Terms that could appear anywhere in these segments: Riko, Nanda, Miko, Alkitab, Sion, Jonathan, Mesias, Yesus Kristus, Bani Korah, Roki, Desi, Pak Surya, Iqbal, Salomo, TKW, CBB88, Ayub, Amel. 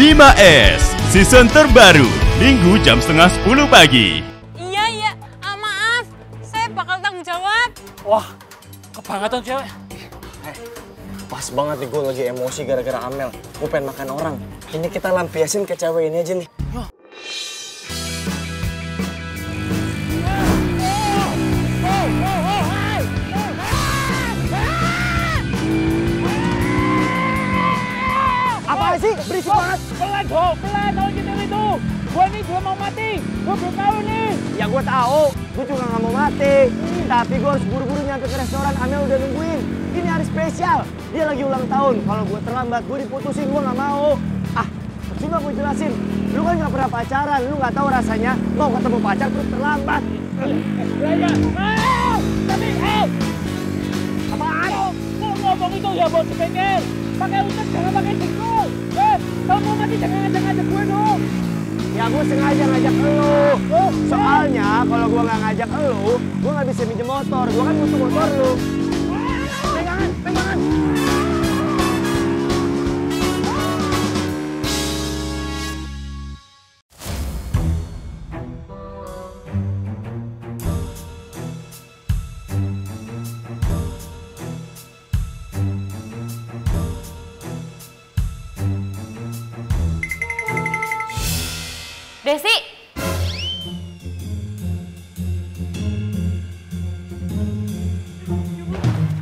5S season terbaru Minggu jam setengah 10 pagi. Iya, maaf, saya bakal tanggung jawab. Wah, kebangetan cewek. Pas banget nih, gue lagi emosi gara-gara Amel. Gue pengen makan orang. Ini kita lampiasin ke cewek ini aja nih. Sih, berisik banget. Pelan, kalau gitu itu. Gue nih belum mau mati, gue belum tahu nih. Ya gue tahu, gue juga nggak mau mati. Tapi gue harus buru-buru nyampe ke restoran, Amel udah nungguin. Ini hari spesial, dia lagi ulang tahun. Kalau gue terlambat, gue diputusin, gue nggak mau. Ah, percuma gue jelasin, lu kan nggak pernah pacaran, lu nggak tahu rasanya mau ketemu pacar terus terlambat. Apaan? Kok ngomong itu ya buat sepengel? Pakai utak, jangan pakai jengkol. Kalau mau mati jangan ngajak gue dong. Ya gue sengaja ngajak elu. Soalnya kalau gue nggak ngajak elu, gue nggak bisa minjem motor. Gue kan butuh motor lu. Pegangan. Desi.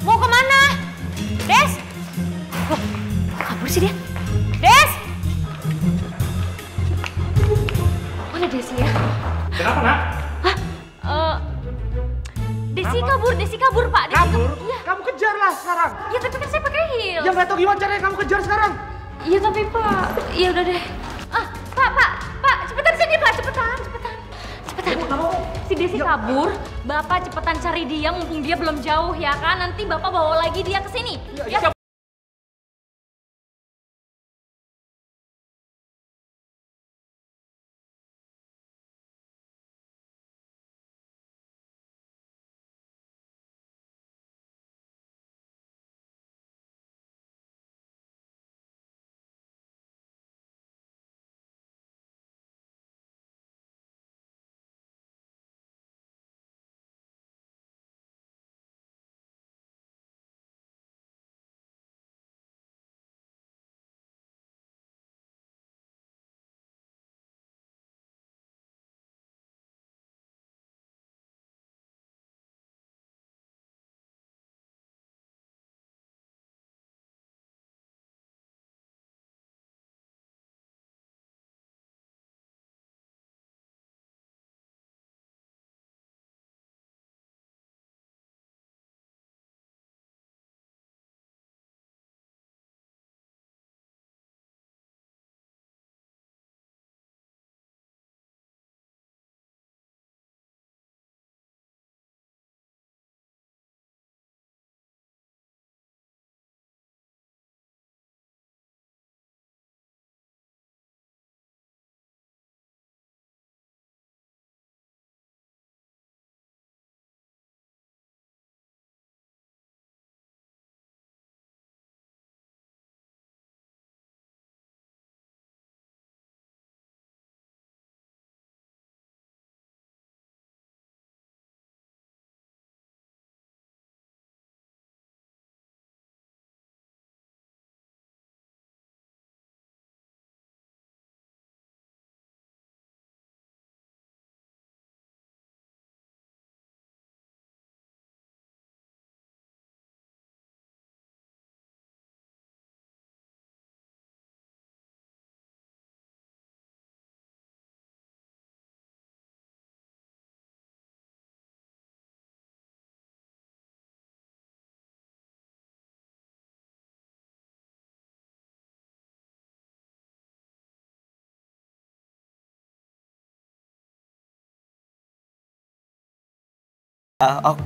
Mau kemana? Des? Loh, kabur sih dia. Des? Mana Desi ya? Kenapa, Nak? Hah? Desi kabur, Pak. Desi kabur? Iya. Kamu kejar lah sekarang. Ya, tapi kan saya pakai heels. Ya, nggak tahu gimana caranya kamu kejar sekarang. Iya, tapi Pak. Ya udah deh. Ah, Pak, cepetan sini, Pak, cepetan. Si Desi kabur, Bapak cepetan cari dia, mumpung dia belum jauh ya kan? Nanti Bapak bawa lagi dia ke sini. Ya.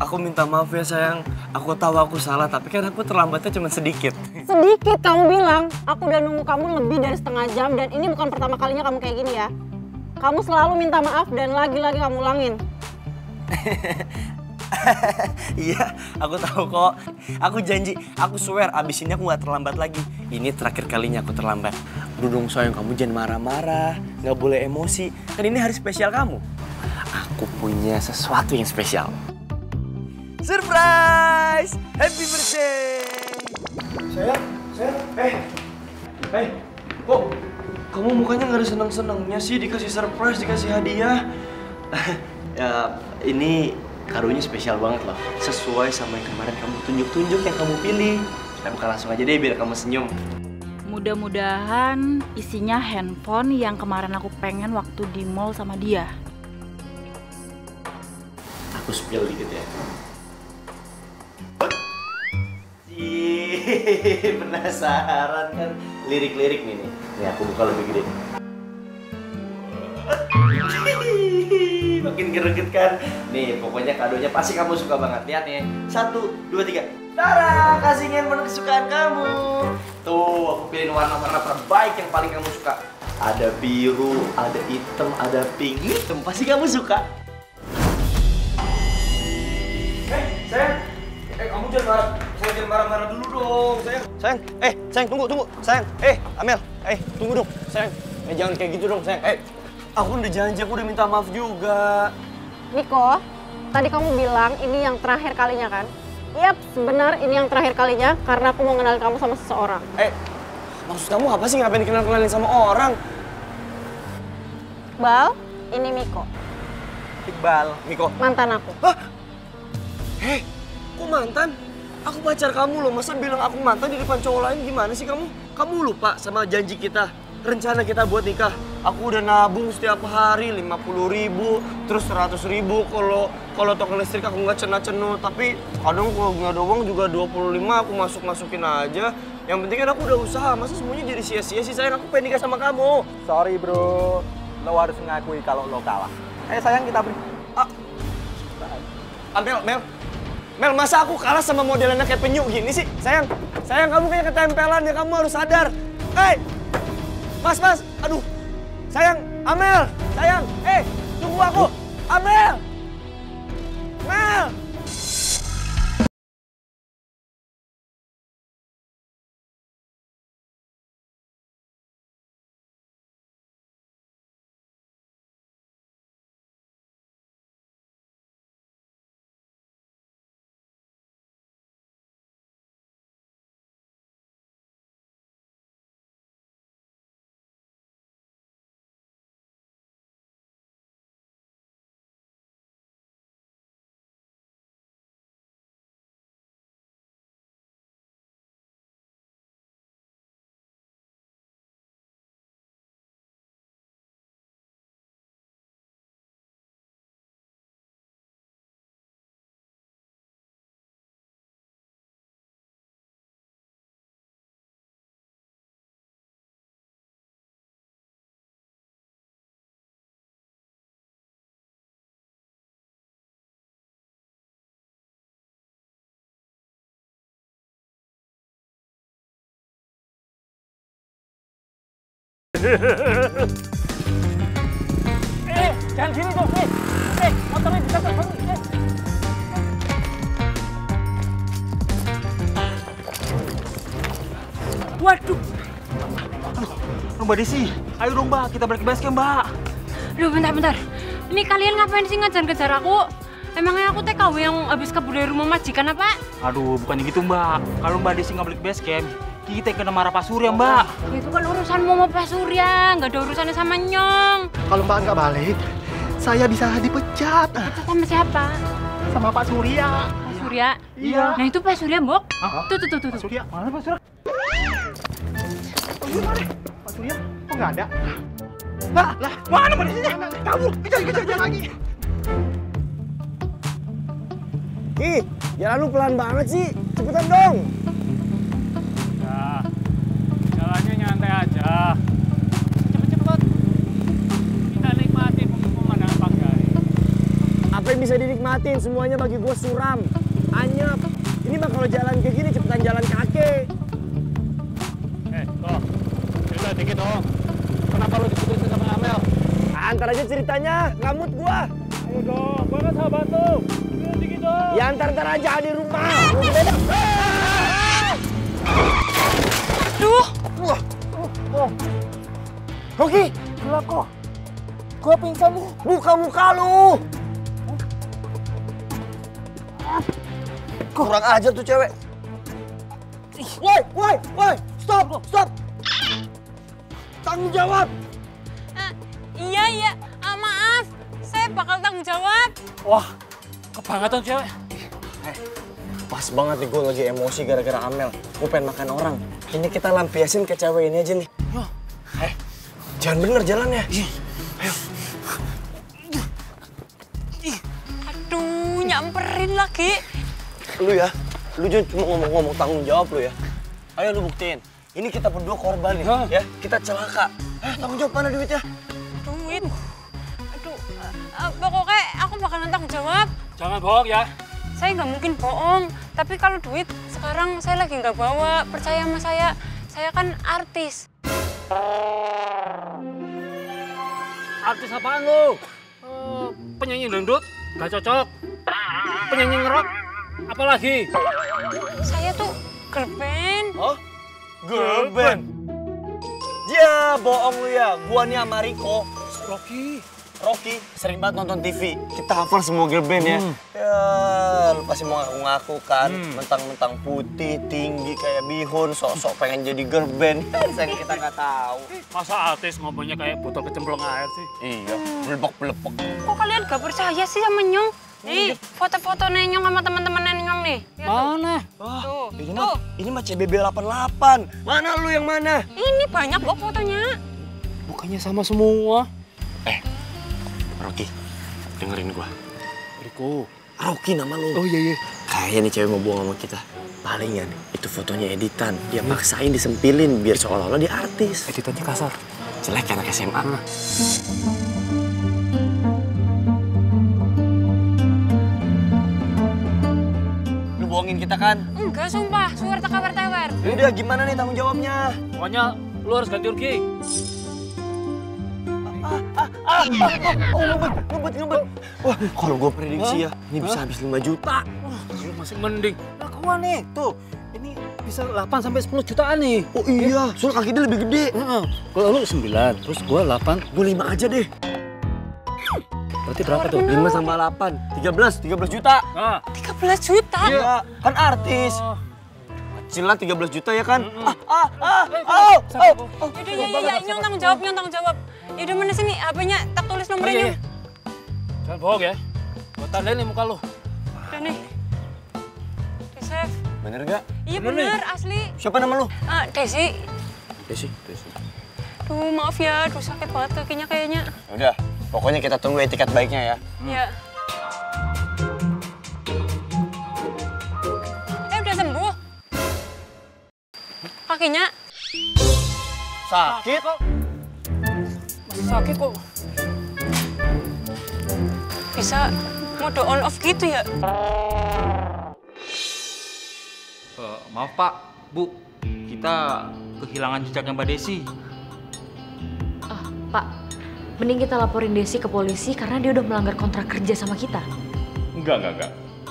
Aku minta maaf ya sayang, aku tahu aku salah, tapi kan aku terlambatnya cuma sedikit. Sedikit kamu bilang, aku udah nunggu kamu lebih dari setengah jam dan ini bukan pertama kalinya kamu kayak gini ya. Kamu selalu minta maaf dan lagi-lagi kamu ulangin. Iya, aku tahu kok. Aku janji, aku swear abis ini aku gak terlambat lagi. Ini terakhir kalinya aku terlambat. Udah dong sayang, kamu jangan marah-marah, nggak boleh emosi. Kan ini hari spesial kamu. Aku punya sesuatu yang spesial. Surprise! Happy birthday! Sayang, hey, kok kamu mukanya nggak ada seneng-senengnya sih? Dikasih surprise, dikasih hadiah. Ya, ini karunya spesial banget loh. Sesuai sama yang kemarin kamu tunjuk-tunjuk, yang kamu pilih. Kita buka langsung aja deh biar kamu senyum. Mudah-mudahan isinya handphone yang kemarin aku pengen waktu di mall sama dia. Aku spill dikit ya. Ih, penasaran kan lirik-lirik nih. Nih aku buka lebih gede. Makin gereget kan? Nih pokoknya kadonya pasti kamu suka banget. Lihat nih, 1, 2, 3. Tara, kasih handphone kesukaan kamu. Tuh, aku pilihin warna-warna terbaik yang paling kamu suka. Ada biru, ada hitam, ada pink. Hitam pasti kamu suka. Sayang, kamu jangan marah-marah dulu dong, sayang. Sayang, tunggu, sayang. Amel, tunggu dong, sayang. Jangan kayak gitu dong, sayang. Aku udah janji, aku udah minta maaf juga. Riko, tadi kamu bilang ini yang terakhir kalinya kan? Yap, benar ini yang terakhir kalinya karena aku mau kenalin kamu sama seseorang. Maksud kamu apa sih? Ngapain dikenal-kenalin sama orang? Iqbal, ini Miko. Iqbal, Miko? Mantan aku. Hah? Hei, kok mantan? Aku pacar kamu loh, masa bilang aku mantan di depan cowok lain gimana sih kamu? Kamu lupa sama janji kita, rencana kita buat nikah. Aku udah nabung setiap hari 50.000, terus 100.000 kalau toko listrik aku nggak cena-cenu. Tapi kadang kalau nggak ada uang juga 25 aku masukin aja. Yang penting kan aku udah usaha, masa semuanya jadi sia-sia sih sayang. Aku pengen nikah sama kamu. Sorry bro, lo harus ngakui kalau lo kalah. Sayang kita beri. Mel, masa aku kalah sama modelannya kayak penyu gini sih? Sayang kamu kayak ketempelan ya, kamu harus sadar. Mas, aduh. Sayang, Amel, sayang, tunggu aku, Amel, Mel. Jangan gini dong, motornya bisa terbang. Waduh. Aduh, Mbak Desi, ayo dong Mbak, kita balik ke basecamp Mbak. Aduh, bentar. Ini kalian ngapain sih ngejar-ngejar aku? Emangnya aku TKW yang habis kabur dari rumah majikan apa? Aduh, bukannya gitu Mbak. Kalau Mbak Desi nggak balik ke basecamp, kita kena marah Pak Surya, Mbak. Itu kan urusan Mama Pak Surya, nggak ada urusannya sama Nyong. Kalau Mbak nggak balik, saya bisa dipecat. Pecat sama siapa? Sama Pak Surya. Pak Surya? Iya. Nah itu Pak Surya, Mbok. Tuh. Pak Surya, mana Pak Surya? Pak Surya, kok nggak ada? Lah, mana Pak Surya? Kabur, kejar lagi. Ih, jalan lu pelan banget sih. Cepetan dong. Jalannya nyantai aja. Cepet. Kita nikmatin pemandangan pantai. Apa yang bisa dinikmatin? Semuanya bagi gue suram, anyep. Ini mah kalau jalan kayak gini cepetan jalan kaki. Kok. Cerita dikit dong. Kenapa lu diputusin sama Amel? Antar aja ceritanya, ngamut gua. Ayo dong, banget sahabat tuh. Cerita dikit dong. Ya antar aja di rumah. Aduh. Wah. Rocky, gila kok. Gua pingsan nih. Buka muka lu. Kurang ajar tuh cewek. Woi, stop. Tanggung jawab. Iya, maaf. Saya bakal tanggung jawab. Wah, kebangetan cewek. Pas banget nih gue lagi emosi gara-gara Amel. Gue pengen makan orang. Ini kita lampiasin ke cewek ini aja nih. Jangan bener jalannya. Ayo. Aduh, nyamperin lagi. Lu jangan cuma ngomong-ngomong tanggung jawab lu ya. Ayo lu buktiin. Ini kita berdua korban nih, ya. Kita celaka. Tanggung jawab mana duitnya? Duit? Aduh, pokoknya aku bakalan tanggung jawab. Jangan bohong ya. Saya nggak mungkin bohong. Tapi kalau duit sekarang saya lagi nggak bawa. Percaya sama saya. Saya kan artis. Artis apaan lu? Penyanyi dangdut? Gak cocok. Penyanyi ngerok? Apalagi? Saya tuh girl band. Oh? Girl band? Ya, bohong lu ya. Gua nih sama Riko. Rocky sering banget nonton TV. Kita hafal semua girl band ya. Ya, lu pasti mau ngaku-ngaku kan. Mentang-mentang putih, tinggi kayak bihun, sok-sok pengen jadi girl band. Sayang kita nggak tahu. Masa artis ngomongnya kayak botol kecemplung air sih? Iya, belepok-belepok. Kok kalian gak percaya sih sama Nyong? Nih, foto-foto Nyong sama teman-teman Nyong nih. Lihat mana? Tuh. Ini mah CBB88. Mana lu yang mana? Ini banyak kok fotonya. Bukannya sama semua. Rocky, dengerin gua. Riko. Rocky nama lu. Oh iya. Kayaknya nih cewek mau bohong sama kita. Palingan itu fotonya editan. Dia maksain disempilin biar seolah-olah dia artis. Editannya kasar. Jelek anak SMA. Lu bohongin kita kan? Enggak, sumpah. Suar tekawer-tewer. Udah, gimana nih tanggung jawabnya? Pokoknya lu harus ganti rugi. Ngebet. Wah, kalau gue prediksi ya, ini bisa habis 5 juta. Wah, masih mending. Lakuan nih, tuh. Ini bisa 8 sampai 10 jutaan nih. Oh iya, soal kaki dia lebih gede. Kalau lu 9, terus gue 8, gue 5 aja deh. Berarti berapa tuh? 5 sampai 8, 13 juta. 13 juta? Iya, kan artis. Cila 13 juta ya kan? Yaudah, Nyong tanggung jawab. Yaudah, mana sini HP-nya, tak tulis nomornya. Jangan bohong ya, gue tandain nih muka lu. Udah nih, di-save. Bener gak? Iya bener, asli. Siapa nama lu? Desi. Desi. Duh, maaf ya, sakit banget kakinya kayaknya. Udah, pokoknya kita tunggu etiket baiknya ya. Iya. Udah sembuh. Kakinya sakit kok. Masih sakit kok. Bisa mode on off gitu ya? Maaf Pak, Bu, kita kehilangan jejaknya Mbak Desi. Pak, mending kita laporin Desi ke polisi karena dia udah melanggar kontrak kerja sama kita. Enggak.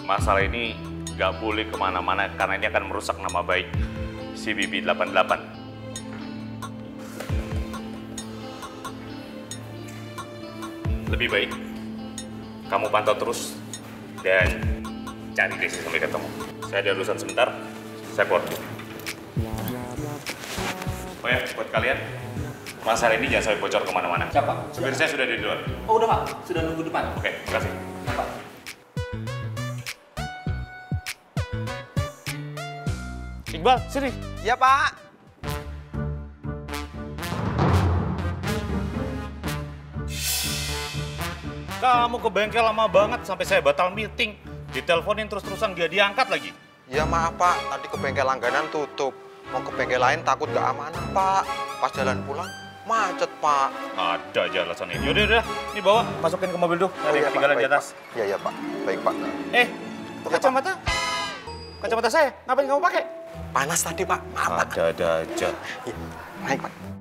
Masalah ini nggak boleh kemana-mana karena ini akan merusak nama baik CBB88. Lebih baik kamu pantau terus dan cari Desi sampai ketemu. Saya ada urusan sebentar, saya keluar. Oh ya, buat kalian, masalah ini jangan sampai bocor kemana-mana. Siapa? Supir saya sudah ada di luar. Oh udah Pak, sudah nunggu depan. Oke, terima kasih. Pak. Iqbal, sini. Iya Pak. Kamu ke bengkel lama banget sampai saya batal meeting. Diteleponin terus-terusan dia diangkat lagi. Ya maaf Pak, tadi ke bengkel langganan tutup. Mau ke bengkel lain takut gak amanah Pak. Pas jalan pulang macet Pak. Ada aja alasannya. Yaudah, ini bawa masukin ke mobil dulu. Tadi ketinggalan di atas. Iya Pak, baik Pak. Kacamata? Kacamata saya, ngapain kamu pakai? Panas tadi Pak, maaf Pak. Ada aja. Naik Pak.